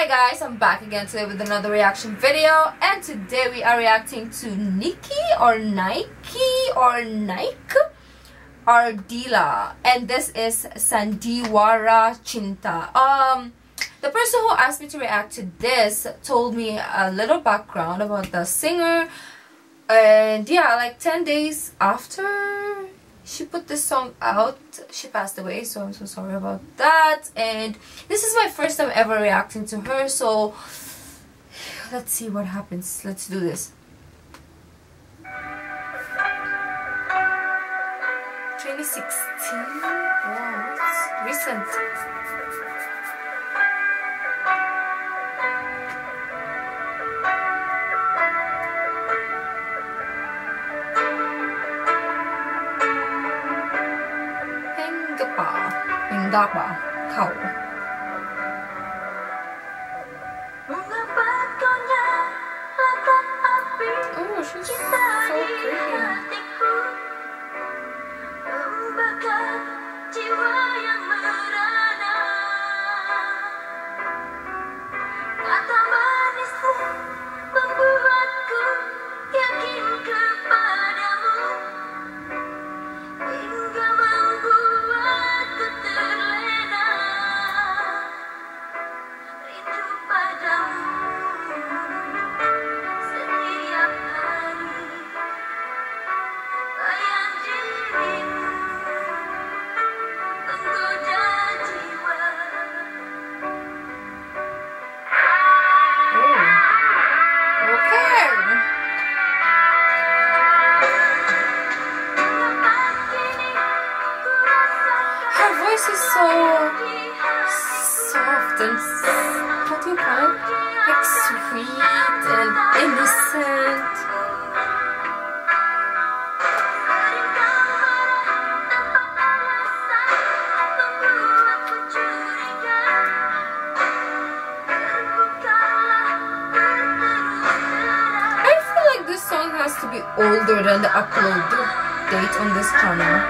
Hi guys, I'm back again today with another reaction video, and today we are reacting to Nike Ardilla, and this is Sandiwara Cinta. The person who asked me to react to this told me a little background about the singer, and yeah, like 10 days after she put this song out, she passed away, so I'm so sorry about that. And this is my first time ever reacting to her, so let's see what happens. Let's do this. Wow, it's recent. Kau. Oh, she's so pretty. To be older than the upload date on this channel.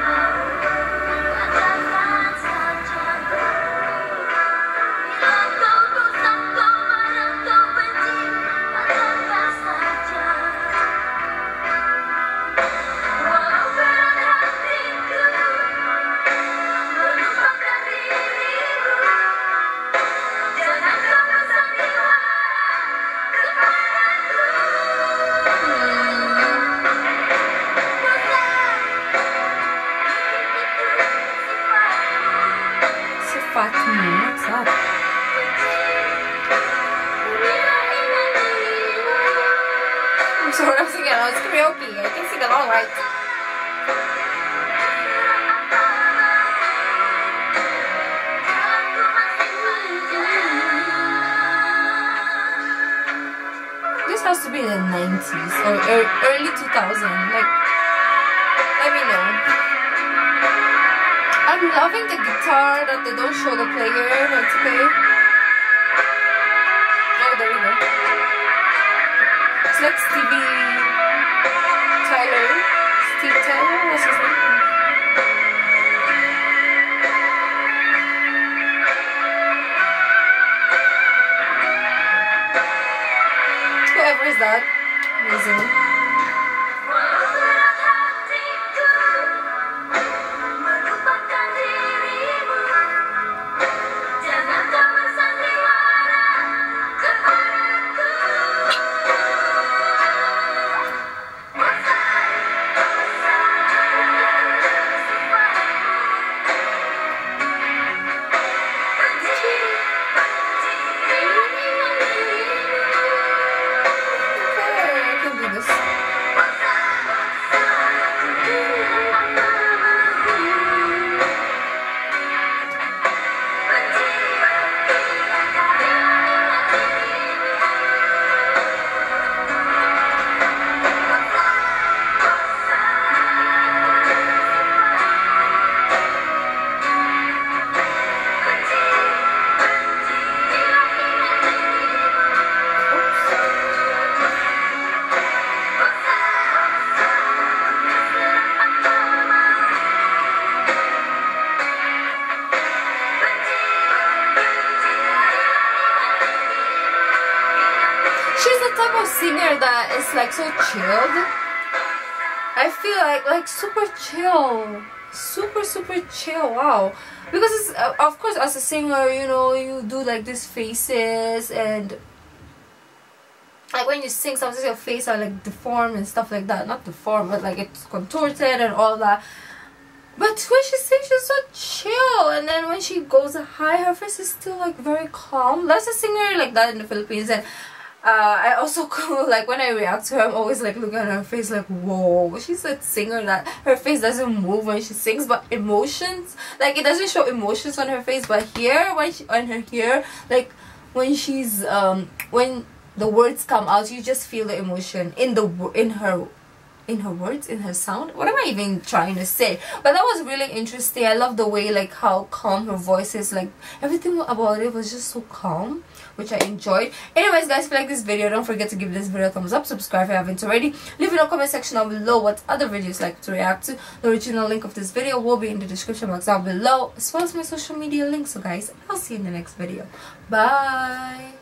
It's karaoke. I can sing along, right? This has to be in the 90s or early 2000s. Like, let me know. I'm loving the guitar that they don't show the player. That's okay. Oh, there we go. It's like Stevie. Tyler, what's his name? Whoever is that, amazing. the type of singer that is like so chilled. I feel like super chill, super chill. Wow, because it's, of course, as a singer, you know, you do like these faces, and like when you sing, sometimes your face are like deformed and stuff like that. Not deformed, but like it's contorted and all that. But when she sings, she's so chill, and then when she goes high, her face is still like very calm. That's a singer like that in the Philippines. And I also like when I react to her, I'm always like looking at her face like, whoa, she's a singer that her face doesn't move when she sings, but emotions, like it doesn't show emotions on her face. But here, when she on her here, like when she's when the words come out, you just feel the emotion in the in her words, in her sound. What am I even trying to say? But that was really interesting. I love the way, like, how calm her voice is. Like, everything about it was just so calm, which I enjoyed. Anyways, guys, if you like this video, don't forget to give this video a thumbs up. Subscribe if you haven't already. Leave in the comment section down below what other videos like to react to. The original link of this video will be in the description box down below, as well as my social media link. So, guys, I'll see you in the next video. Bye!